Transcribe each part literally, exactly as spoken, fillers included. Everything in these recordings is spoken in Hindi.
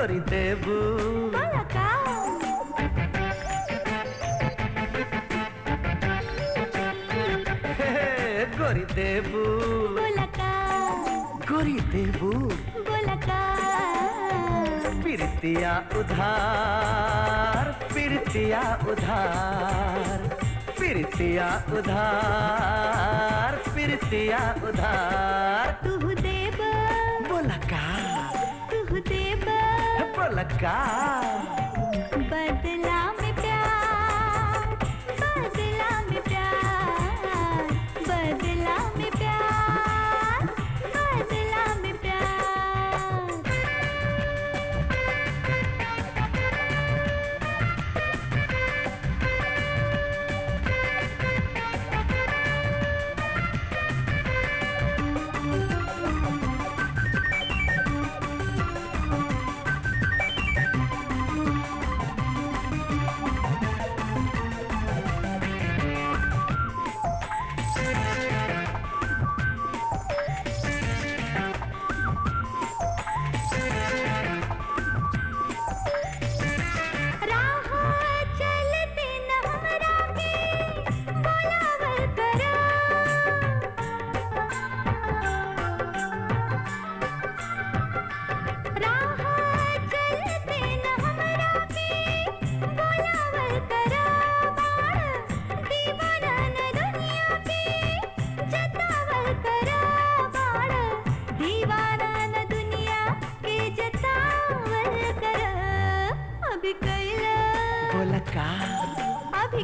गोरी देबू बोला का। हे गोरी देबू बोला का, गोरी देबू बोला का। पिरतिया उधार पिरतिया उधार पिरतिया उधार पिरतिया उधार तू देबू बोला का, तू देबू बोला का। बदला में प्यार बदला में प्यार बदला में प्यार बदला में अभी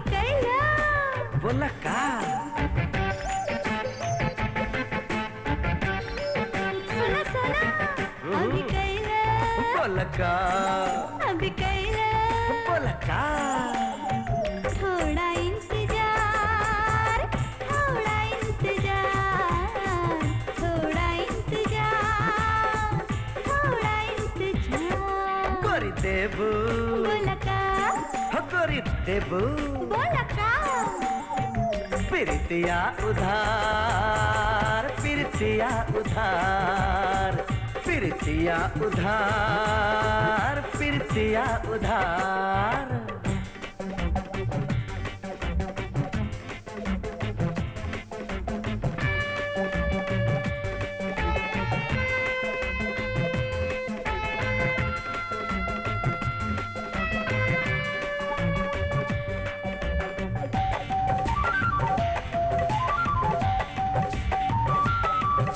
कैला बोला का। सुना सुना अभी कैला बोला का, अभी कैला बोला का। थोड़ा इंतजार थोड़ा इंतजार थोड़ा इंतजार थोड़ा इंतजार। गोरी देबू बोला का, गोरी देबू बोला का। पिरतिया उधार पिरतिया उधार पिरतिया उधार पिरतिया उधार।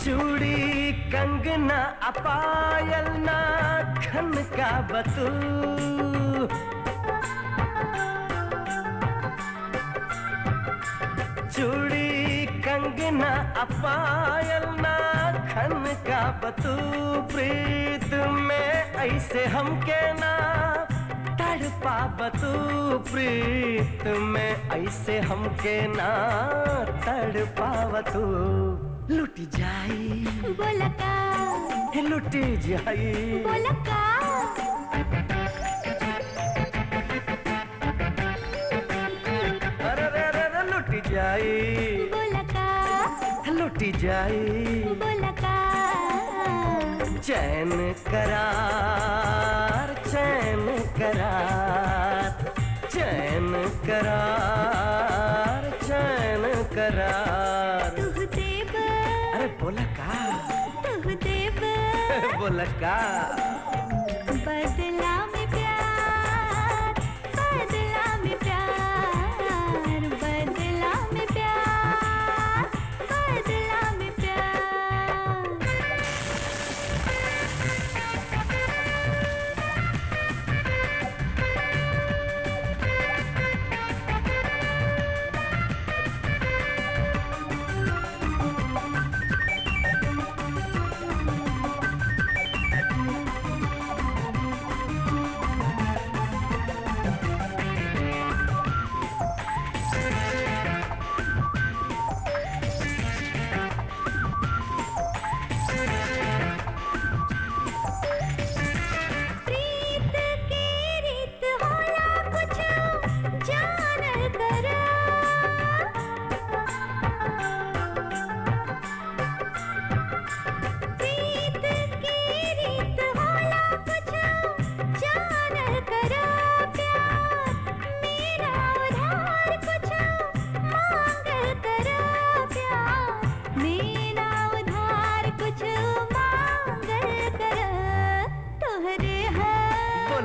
चूड़ी कंगना अपायल नाखन का बतूल, चूड़ी कंगना अपायल नाखन का बतूल। प्रीत में ऐसे हमके ना तड़पा बतू, प्रीत में ऐसे हमके ना तड़पा बतू। लुट जाई बोला का, लुट जाई बोला का। अरे रे रे रे लुट जाई बोला का, लुट जाई बोला का। चैन करार चैन करार चैन करार चैन करार। बोला का, तू देबू बोला का। बदला में प्यार बदला में प्यार बदला में प्यार बदला में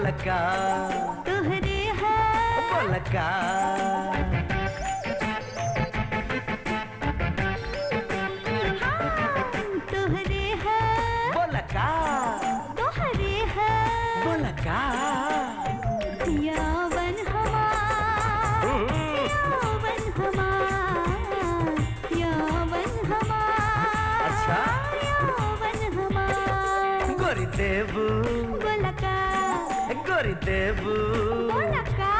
बोलका तुहरी है बोलका तुहरी है बोलका तुहरी है बोलका यावन हमार यावन हमार यावन हमार अच्छा यावन हमार गोरी देबू बोला का गोरी देबू बोला का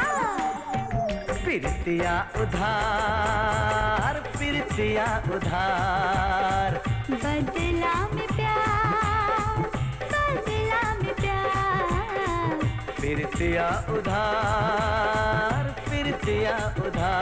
फिरतिया उधार फिरतिया उधार बदला में प्यार बदला में प्यार फिरतिया उधार फिरतिया उधार।